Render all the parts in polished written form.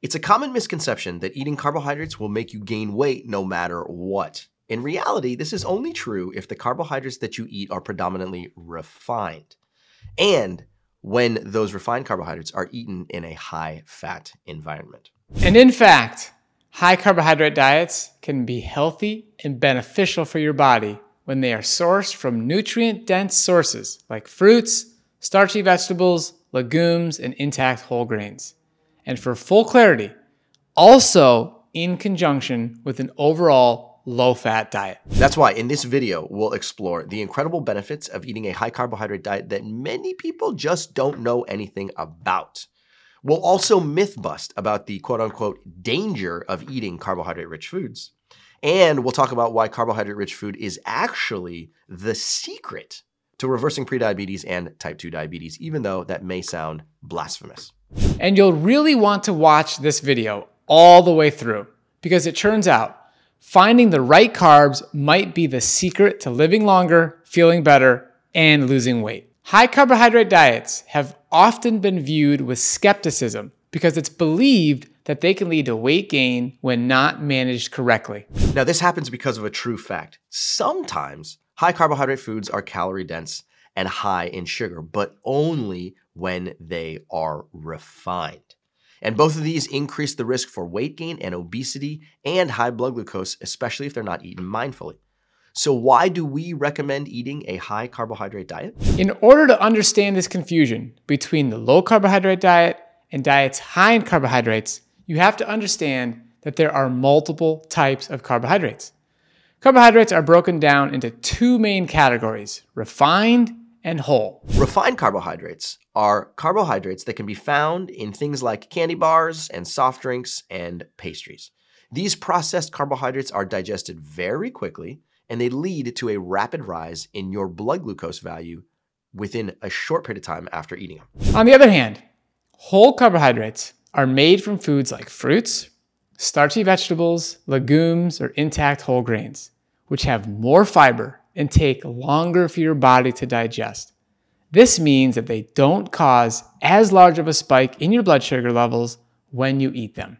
It's a common misconception that eating carbohydrates will make you gain weight no matter what. In reality, this is only true if the carbohydrates that you eat are predominantly refined, and when those refined carbohydrates are eaten in a high-fat environment. And in fact, high carbohydrate diets can be healthy and beneficial for your body when they are sourced from nutrient-dense sources like fruits, starchy vegetables, legumes, and intact whole grains. And for full clarity, also in conjunction with an overall low-fat diet. That's why in this video, we'll explore the incredible benefits of eating a high carbohydrate diet that many people just don't know anything about. We'll also myth bust about the quote-unquote danger of eating carbohydrate-rich foods. And we'll talk about why carbohydrate-rich food is actually the secret to reversing prediabetes and type 2 diabetes, even though that may sound blasphemous. And you'll really want to watch this video all the way through, because it turns out finding the right carbs might be the secret to living longer, feeling better, and losing weight. High carbohydrate diets have often been viewed with skepticism because it's believed that they can lead to weight gain when not managed correctly. Now, this happens because of a true fact. Sometimes high carbohydrate foods are calorie dense and high in sugar, but only when they are refined. And both of these increase the risk for weight gain and obesity and high blood glucose, especially if they're not eaten mindfully. So why do we recommend eating a high carbohydrate diet? In order to understand this confusion between the low carbohydrate diet and diets high in carbohydrates, you have to understand that there are multiple types of carbohydrates. Carbohydrates are broken down into two main categories, refined and whole. Refined carbohydrates are carbohydrates that can be found in things like candy bars and soft drinks and pastries. These processed carbohydrates are digested very quickly and they lead to a rapid rise in your blood glucose value within a short period of time after eating them. On the other hand, whole carbohydrates are made from foods like fruits, starchy vegetables, legumes, or intact whole grains, which have more fiber and take longer for your body to digest. This means that they don't cause as large of a spike in your blood sugar levels when you eat them.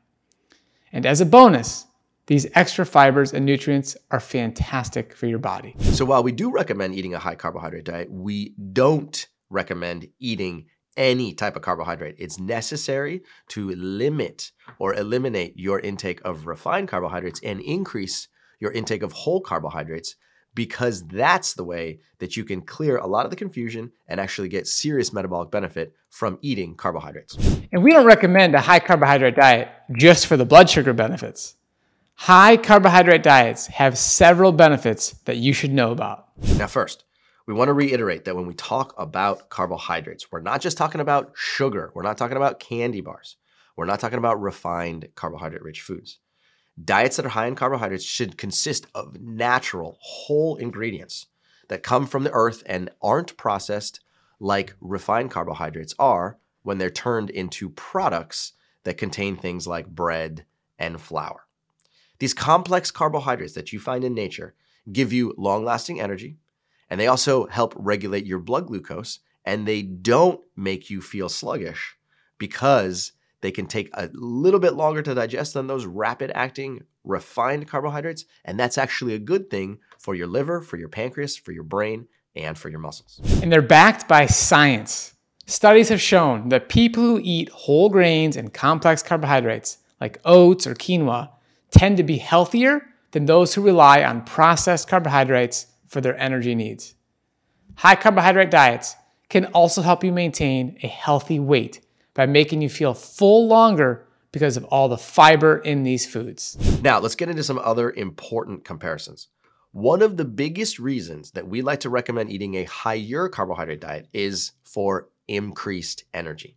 And as a bonus, these extra fibers and nutrients are fantastic for your body. So while we do recommend eating a high carbohydrate diet, we don't recommend eating any type of carbohydrate. It's necessary to limit or eliminate your intake of refined carbohydrates and increase your intake of whole carbohydrates, because that's the way that you can clear a lot of the confusion and actually get serious metabolic benefit from eating carbohydrates. And we don't recommend a high carbohydrate diet just for the blood sugar benefits. High carbohydrate diets have several benefits that you should know about. Now first, we want to reiterate that when we talk about carbohydrates, we're not just talking about sugar. We're not talking about candy bars. We're not talking about refined carbohydrate-rich foods. Diets that are high in carbohydrates should consist of natural, whole ingredients that come from the earth and aren't processed like refined carbohydrates are when they're turned into products that contain things like bread and flour. These complex carbohydrates that you find in nature give you long-lasting energy, and they also help regulate your blood glucose, and they don't make you feel sluggish because they can take a little bit longer to digest than those rapid-acting refined carbohydrates, and that's actually a good thing for your liver, for your pancreas, for your brain, and for your muscles. And they're backed by science. Studies have shown that people who eat whole grains and complex carbohydrates, like oats or quinoa, tend to be healthier than those who rely on processed carbohydrates for their energy needs. High carbohydrate diets can also help you maintain a healthy weight by making you feel full longer because of all the fiber in these foods. Now, let's get into some other important comparisons. One of the biggest reasons that we like to recommend eating a higher carbohydrate diet is for increased energy.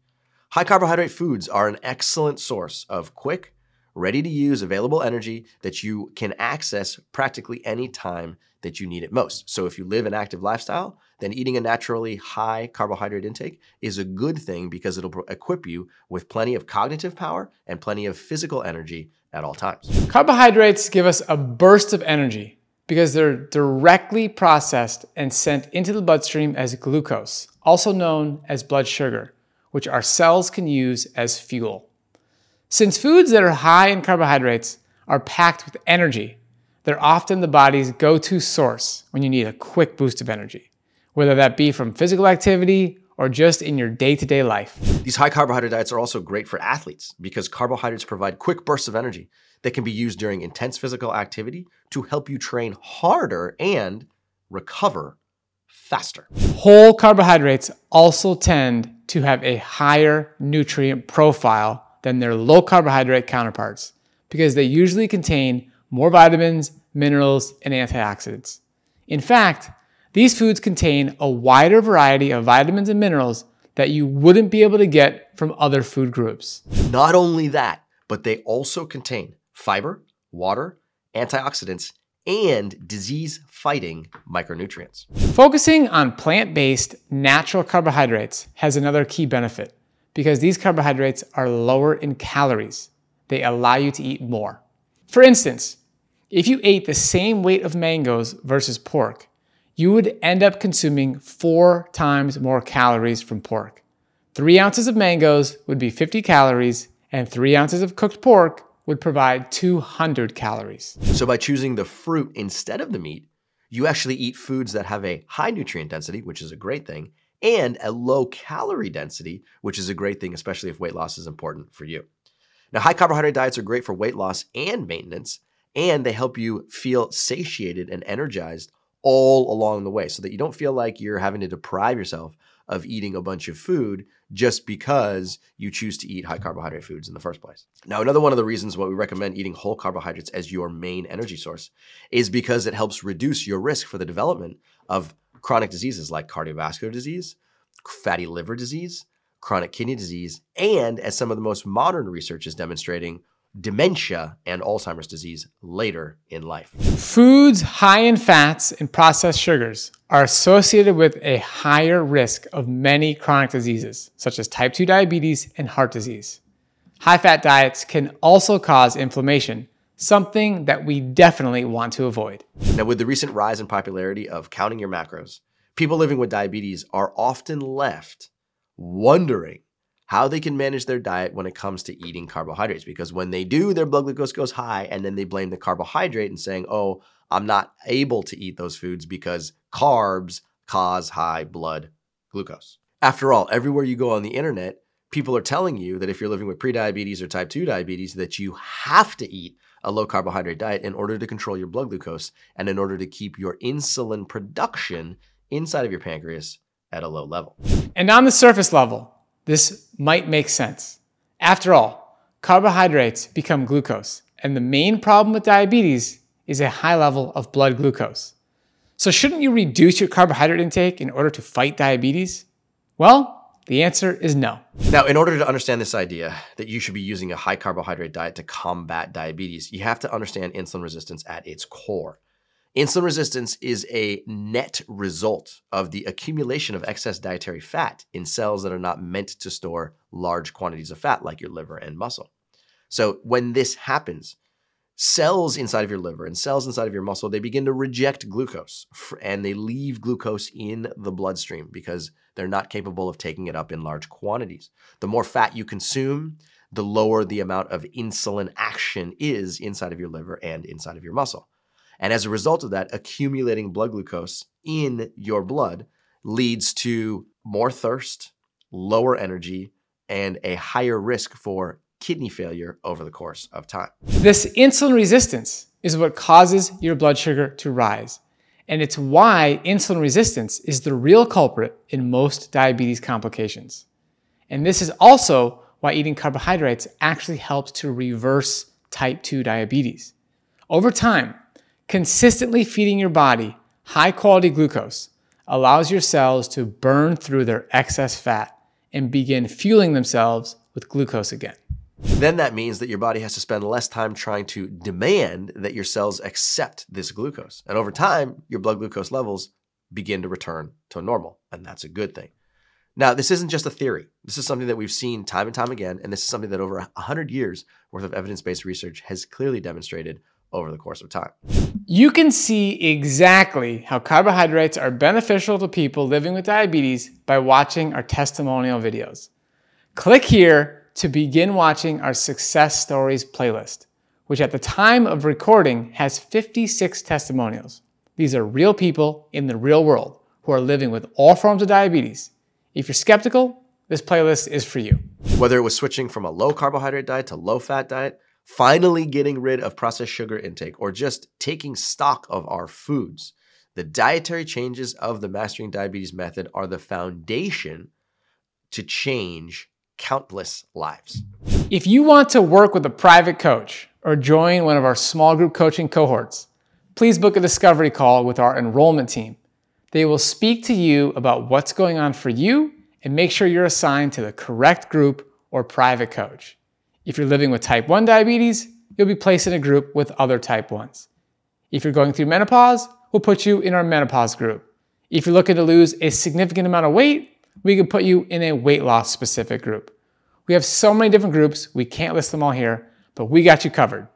High carbohydrate foods are an excellent source of quick, ready-to-use available energy that you can access practically any time that you need it most. So if you live an active lifestyle, then eating a naturally high carbohydrate intake is a good thing because it'll equip you with plenty of cognitive power and plenty of physical energy at all times. Carbohydrates give us a burst of energy because they're directly processed and sent into the bloodstream as glucose, also known as blood sugar, which our cells can use as fuel. Since foods that are high in carbohydrates are packed with energy, they're often the body's go-to source when you need a quick boost of energy, whether that be from physical activity or just in your day-to-day life. These high carbohydrate diets are also great for athletes because carbohydrates provide quick bursts of energy that can be used during intense physical activity to help you train harder and recover faster. Whole carbohydrates also tend to have a higher nutrient profile than their low carbohydrate counterparts because they usually contain more vitamins, minerals, and antioxidants. In fact, these foods contain a wider variety of vitamins and minerals that you wouldn't be able to get from other food groups. Not only that, but they also contain fiber, water, antioxidants, and disease-fighting micronutrients. Focusing on plant-based natural carbohydrates has another key benefit, because these carbohydrates are lower in calories. They allow you to eat more. For instance, if you ate the same weight of mangoes versus pork, you would end up consuming 4 times more calories from pork. 3 ounces of mangoes would be 50 calories, and 3 ounces of cooked pork would provide 200 calories. So by choosing the fruit instead of the meat, you actually eat foods that have a high nutrient density, which is a great thing, and a low calorie density, which is a great thing, especially if weight loss is important for you. Now, high carbohydrate diets are great for weight loss and maintenance, and they help you feel satiated and energized all along the way so that you don't feel like you're having to deprive yourself of eating a bunch of food just because you choose to eat high carbohydrate foods in the first place. Now, another one of the reasons why we recommend eating whole carbohydrates as your main energy source is because it helps reduce your risk for the development of chronic diseases like cardiovascular disease, fatty liver disease, chronic kidney disease, and, as some of the most modern research is demonstrating, dementia and Alzheimer's disease later in life. Foods high in fats and processed sugars are associated with a higher risk of many chronic diseases, such as type 2 diabetes and heart disease. High-fat diets can also cause inflammation, something that we definitely want to avoid. Now, with the recent rise in popularity of counting your macros, people living with diabetes are often left wondering how they can manage their diet when it comes to eating carbohydrates, because when they do, their blood glucose goes high, and then they blame the carbohydrate and saying, oh, I'm not able to eat those foods because carbs cause high blood glucose. After all, everywhere you go on the internet, people are telling you that if you're living with prediabetes or type 2 diabetes, that you have to eat a low carbohydrate diet in order to control your blood glucose and in order to keep your insulin production inside of your pancreas at a low level. And on the surface level, this might make sense. After all, carbohydrates become glucose, and the main problem with diabetes is a high level of blood glucose. So shouldn't you reduce your carbohydrate intake in order to fight diabetes? Well, the answer is no. Now, in order to understand this idea that you should be using a high carbohydrate diet to combat diabetes, you have to understand insulin resistance at its core. Insulin resistance is a net result of the accumulation of excess dietary fat in cells that are not meant to store large quantities of fat like your liver and muscle. So when this happens, cells inside of your liver and cells inside of your muscle, they begin to reject glucose, and they leave glucose in the bloodstream because they're not capable of taking it up in large quantities. The more fat you consume, the lower the amount of insulin action is inside of your liver and inside of your muscle. And as a result of that, accumulating blood glucose in your blood leads to more thirst, lower energy, and a higher risk for kidney failure over the course of time. This insulin resistance is what causes your blood sugar to rise. And it's why insulin resistance is the real culprit in most diabetes complications. And this is also why eating carbohydrates actually helps to reverse type 2 diabetes. Over time, consistently feeding your body high-quality glucose allows your cells to burn through their excess fat and begin fueling themselves with glucose again. Then that means that your body has to spend less time trying to demand that your cells accept this glucose. And over time, your blood glucose levels begin to return to normal, and that's a good thing. Now, this isn't just a theory. This is something that we've seen time and time again, and this is something that over 100 years worth of evidence-based research has clearly demonstrated over the course of time. You can see exactly how carbohydrates are beneficial to people living with diabetes by watching our testimonial videos. Click here to begin watching our Success Stories playlist, which at the time of recording has 56 testimonials. These are real people in the real world who are living with all forms of diabetes. If you're skeptical, this playlist is for you. Whether it was switching from a low carbohydrate diet to low fat diet, finally getting rid of processed sugar intake, or just taking stock of our foods, the dietary changes of the Mastering Diabetes method are the foundation to change countless lives. If you want to work with a private coach or join one of our small group coaching cohorts, please book a discovery call with our enrollment team. They will speak to you about what's going on for you and make sure you're assigned to the correct group or private coach. If you're living with type 1 diabetes, you'll be placed in a group with other type 1s. If you're going through menopause, we'll put you in our menopause group. If you're looking to lose a significant amount of weight, we can put you in a weight loss specific group. We have so many different groups, we can't list them all here, but we got you covered.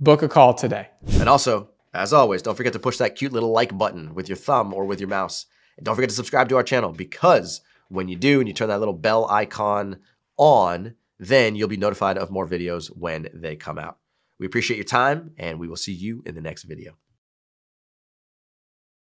Book a call today. And also, as always, don't forget to push that cute little like button with your thumb or with your mouse. And don't forget to subscribe to our channel, because when you do and you turn that little bell icon on, then you'll be notified of more videos when they come out. We appreciate your time, and we will see you in the next video.